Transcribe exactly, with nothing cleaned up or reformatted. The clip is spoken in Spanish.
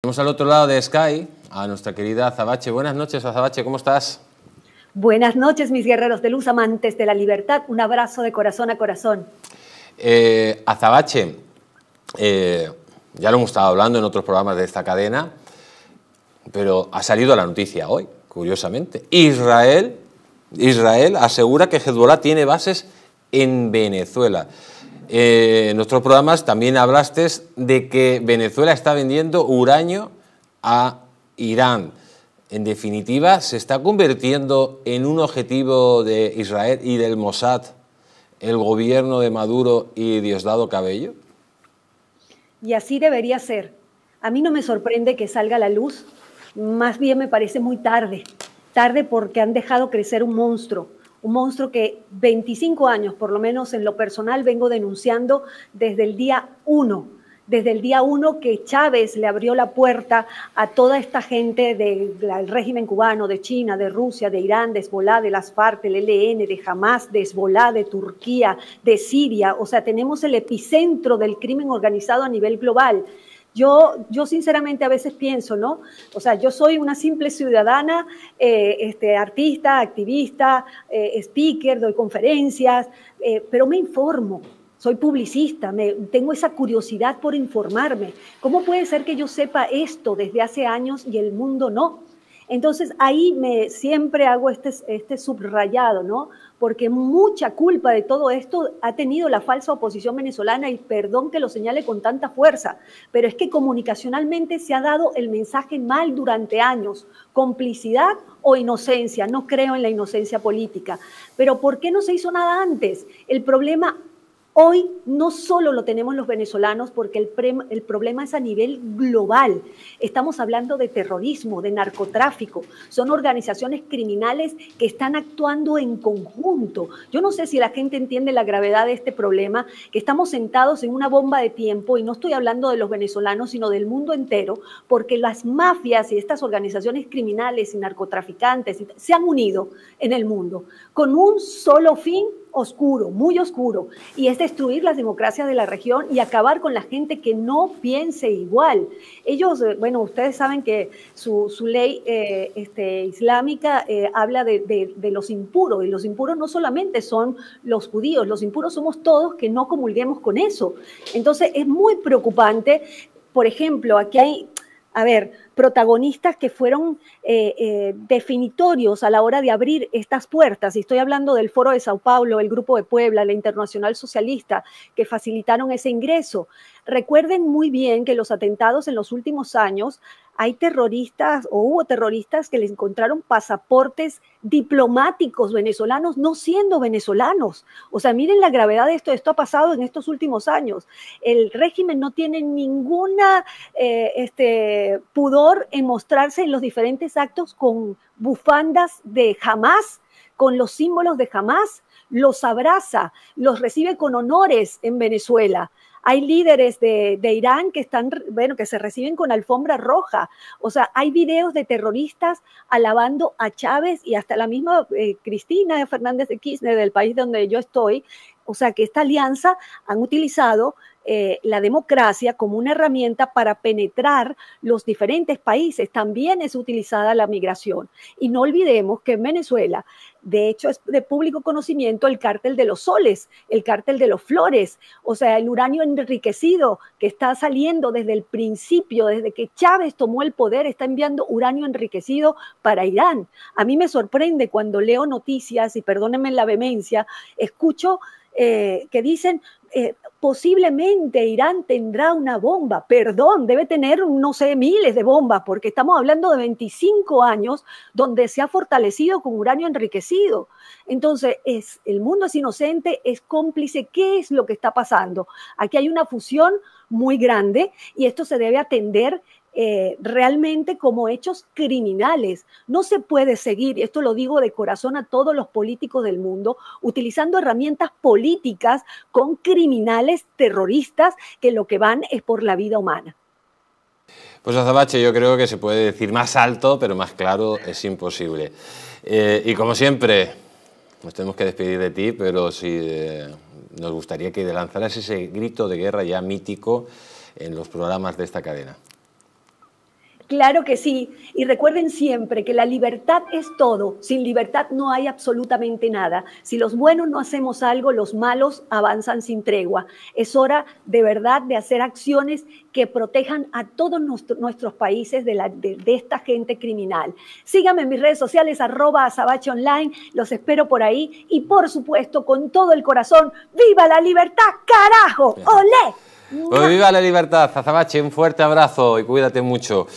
Tenemos al otro lado de Sky a nuestra querida Azabache. Buenas noches, Azabache, ¿cómo estás? Buenas noches, mis guerreros de luz, amantes de la libertad. Un abrazo de corazón a corazón. Eh, Azabache, eh, ya lo hemos estado hablando en otros programas de esta cadena, pero ha salido la noticia hoy, curiosamente. Israel, Israel asegura que Hezbolá tiene bases en Venezuela. Eh, en nuestros programas también hablaste de que Venezuela está vendiendo uranio a Irán. En definitiva, ¿se está convirtiendo en un objetivo de Israel y del Mossad el gobierno de Maduro y Diosdado Cabello? Y así debería ser. A mí no me sorprende que salga a la luz, más bien me parece muy tarde. Tarde porque han dejado crecer un monstruo. Un monstruo que veinticinco años, por lo menos en lo personal, vengo denunciando desde el día uno. Desde el día uno que Chávez le abrió la puerta a toda esta gente del régimen cubano, de China, de Rusia, de Irán, de Hezbolá, de las FARC, del E L N, de Hamas, de Hezbolá, de Turquía, de Siria. O sea, tenemos el epicentro del crimen organizado a nivel global. Yo, yo sinceramente a veces pienso, ¿no? O sea, yo soy una simple ciudadana, eh, este, artista, activista, eh, speaker, doy conferencias, eh, pero me informo, soy publicista, me, tengo esa curiosidad por informarme. ¿Cómo puede ser que yo sepa esto desde hace años y el mundo no? Entonces ahí me siempre hago este, este subrayado, ¿no? Porque mucha culpa de todo esto ha tenido la falsa oposición venezolana, y perdón que lo señale con tanta fuerza, pero es que comunicacionalmente se ha dado el mensaje mal durante años, complicidad o inocencia. No creo en la inocencia política, pero ¿por qué no se hizo nada antes? El problema hoy no solo lo tenemos los venezolanos, porque el, pre, el problema es a nivel global. Estamos hablando de terrorismo, de narcotráfico. Son organizaciones criminales que están actuando en conjunto. Yo no sé si la gente entiende la gravedad de este problema, que estamos sentados en una bomba de tiempo, y no estoy hablando de los venezolanos, sino del mundo entero, porque las mafias y estas organizaciones criminales y narcotraficantes se han unido en el mundo con un solo fin oscuro, muy oscuro, y es destruir las democracias de la región y acabar con la gente que no piense igual. Ellos, bueno, ustedes saben que su, su ley eh, este, islámica eh, habla de, de, de los impuros, y los impuros no solamente son los judíos, los impuros somos todos que no comulguemos con eso. Entonces es muy preocupante. Por ejemplo, aquí hay, a ver, protagonistas que fueron eh, eh, definitorios a la hora de abrir estas puertas, y estoy hablando del Foro de Sao Paulo, el Grupo de Puebla, la Internacional Socialista, que facilitaron ese ingreso. Recuerden muy bien que los atentados en los últimos años, hay terroristas, o hubo terroristas que les encontraron pasaportes diplomáticos venezolanos, no siendo venezolanos. O sea, miren la gravedad de esto. Esto ha pasado en estos últimos años. El régimen no tiene ninguna eh, este, pudor en mostrarse en los diferentes actos con bufandas de Hamas, con los símbolos de Hamas, los abraza, los recibe con honores en Venezuela. Hay líderes de, de Irán que están, bueno, que se reciben con alfombra roja. O sea, hay videos de terroristas alabando a Chávez, y hasta la misma eh, Cristina Fernández de Kirchner, del país donde yo estoy. O sea, que esta alianza han utilizado eh, la democracia como una herramienta para penetrar los diferentes países. También es utilizada la migración. Y no olvidemos que en Venezuela, de hecho, es de público conocimiento el cártel de los soles, el cártel de los flores. O sea, el uranio enriquecido que está saliendo desde el principio, desde que Chávez tomó el poder, está enviando uranio enriquecido para Irán. A mí me sorprende cuando leo noticias, y perdónenme la vehemencia, escucho Eh, que dicen, eh, posiblemente Irán tendrá una bomba. Perdón, debe tener, no sé, miles de bombas, porque estamos hablando de veinticinco años donde se ha fortalecido con uranio enriquecido. Entonces, es, el mundo es inocente, es cómplice. ¿Qué es lo que está pasando? Aquí hay una fusión muy grande, y esto se debe atender Eh, realmente como hechos criminales. No se puede seguir, y esto lo digo de corazón a todos los políticos del mundo, utilizando herramientas políticas con criminales terroristas que lo que van es por la vida humana. Pues Azabache, yo creo que se puede decir más alto, pero más claro es imposible. Eh, y como siempre, nos tenemos que despedir de ti, pero sí eh, nos gustaría que lanzaras ese grito de guerra ya mítico en los programas de esta cadena. Claro que sí. Y recuerden siempre que la libertad es todo. Sin libertad no hay absolutamente nada. Si los buenos no hacemos algo, los malos avanzan sin tregua. Es hora de verdad de hacer acciones que protejan a todos nuestro, nuestros países de, la, de, de esta gente criminal. Síganme en mis redes sociales, arroba Azabache Online. Los espero por ahí. Y por supuesto, con todo el corazón, ¡viva la libertad, carajo! ¡Olé! Pues viva la libertad, Azabache, un fuerte abrazo y cuídate mucho.